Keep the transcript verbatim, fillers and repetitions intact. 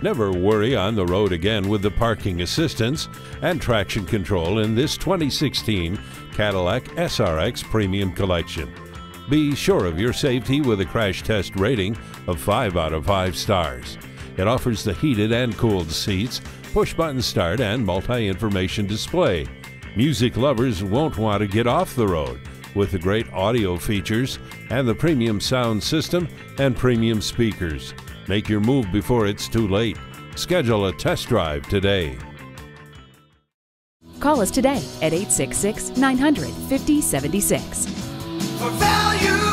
Never worry on the road again with the parking assistance and traction control in this twenty sixteen Cadillac S R X Premium Collection. Be sure of your safety with a crash test rating of five out of five stars. It offers the heated and cooled seats, push-button start and multi-information display. Music lovers won't want to get off the road with the great audio features and the premium sound system and premium speakers. Make your move before it's too late. Schedule a test drive today. Call us today at eight six six, nine hundred, five oh seven six. For value.